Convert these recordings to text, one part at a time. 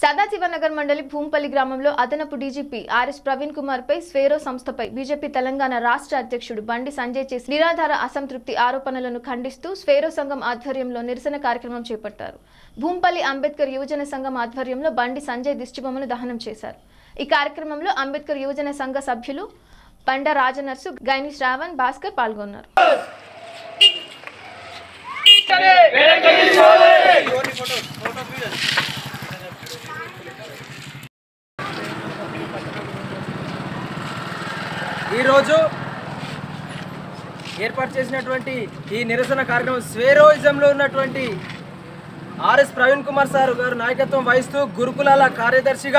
सदाशिवनगर मंडली भूंपली ग्रामंलो अदनापु डीजीपी आरएस प्रवीण कुमार पै स्वेरो संस्थ पै बीजेपी तेलंगाना राष्ट्र अध्यक्षुडु बंडी संजय चेसिन निराधार असंतृप्ति आरोपणलनु खंडिस्तू स्वेरो संघं आध्वर्यंलो निरसन कार्यक्रमं चेपट्टारु। भूंपली अंबेडकर योजन संघं आध्वर्यंलो बंडी संजय दिष्टिबोम्मल दहनं चेशारु। ई कार्यक्रमंलो अंबेडकर योजन संघ सभ्युलु पंडराजनर्सु गैनी श्रावण भास्कर पाल्गोन्नारु। निरसन कार्यक्रम स्वेरोइज्म आरएस प्रवीण कुमार सार नायकत्व वहिस्तू गुरुकुलाला कार्यदर्शि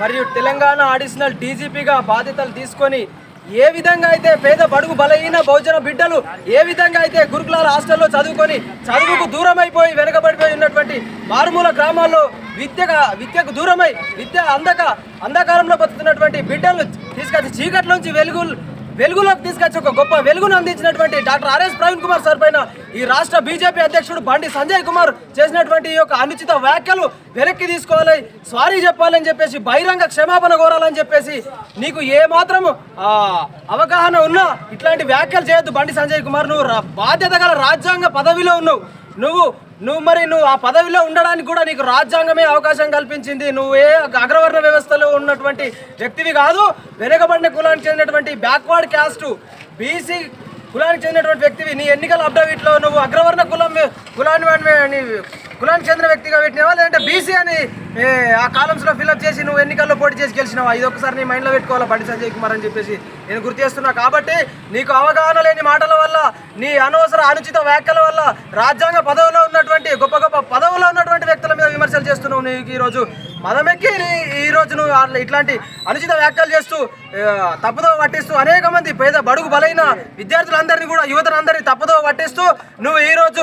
मरियु तेलंगाणा एडिशनल डीजीपी बाध्यतलु तीसुकोनी ఏ విధంగా అయితే పేద బడుగు బలహీన బౌజన బిడ్డలు ఏ విధంగా అయితే గురుకులాల హాస్టల్లో చదువుకొని చదువుకు దూరం అయిపోయి వెనకబడిపోయి ఉన్నటువంటి మారుమూల గ్రామాల్లో విద్యకు దూరమై విద్య అంధకారంలో బతుకుతున్నటువంటి బిడ్డలు తీసుకొచ్చి చీకటి నుంచి వెలుగులోకి తీసుకొచ్చి ఒక గొప్ప వెలుగును అందించినటువంటి doctor RS Praveen Kumar sir పైన ఈ రాష్ట్ర బీజేపీ అధ్యక్షుడు బండి సంజయ్ కుమార్ చేసినటువంటి ఈ యొక్క అనుచిత వ్యాఖ్యలు వెనక్కి తీసుకోవాలి, సారీ చెప్పాలని చెప్పేసి బహిరంగ క్షమాపణ కోరాలని చెప్పేసి నీకు ఏమాత్రం అవగాహన ఉన్నా ఇట్లాంటి వ్యాఖ్యలు చేయొద్దు. బండి సంజయ్ కుమార్ నువ్వు బాధ్యత గల రాజ్యాంగ పదవిలో ఉన్నావు. నువ్వు ఆ పదవిలో ఉండడానికి కూడా నీకు రాజ్యాంగమే అవకాశం కల్పించింది. నువ్వు ఏ అగ్రవర్ణ వ్యవస్థలో ఉన్నటువంటి వ్యక్తివి కాదు, వెనుకబడిన కులానికి చెందినటువంటి బ్యాక్వర్డ్ క్యాస్ట్ బీసీ కులానికి చెందినటువంటి వ్యక్తివి. నీ ఎన్నికల అఫిడవిట్లో నువ్వు అగ్రవర్ణ కులానికి చెందిన వ్యక్తిగా పెట్టినావా, లేదంటే బీసీ అని ఆ కాలమ్స్లో ఫిల్అప్ చేసి నువ్వు ఎన్నికల్లో పోటీ చేసి గెలిచినావా? ఇది ఒకసారి నీ మైండ్లో పెట్టుకోవాలా బండి సంజయ్ కుమార్ అని చెప్పేసి నేను గుర్తు చేస్తున్నా. కాబట్టి నీకు అవగాహన లేని మాటల వల్ల, నీ అనవసర అనుచిత వ్యాఖ్యల వల్ల రాజ్యాంగ పదవిలో ఉన్నటువంటి గొప్ప గొప్ప పదవుల్లో ఉన్నటువంటి వ్యక్తుల మీద విమర్శలు చేస్తున్నావు. నీకు ఈరోజు మదమెక్కి ఈరోజు నువ్వు ఇట్లాంటి అనుచిత వ్యాఖ్యలు చేస్తూ తప్పుదో పట్టిస్తూ అనేక మంది పేద బడుగు బలైన విద్యార్థులందరినీ కూడా యువతలందరినీ తప్పుదో పట్టిస్తూ నువ్వు ఈరోజు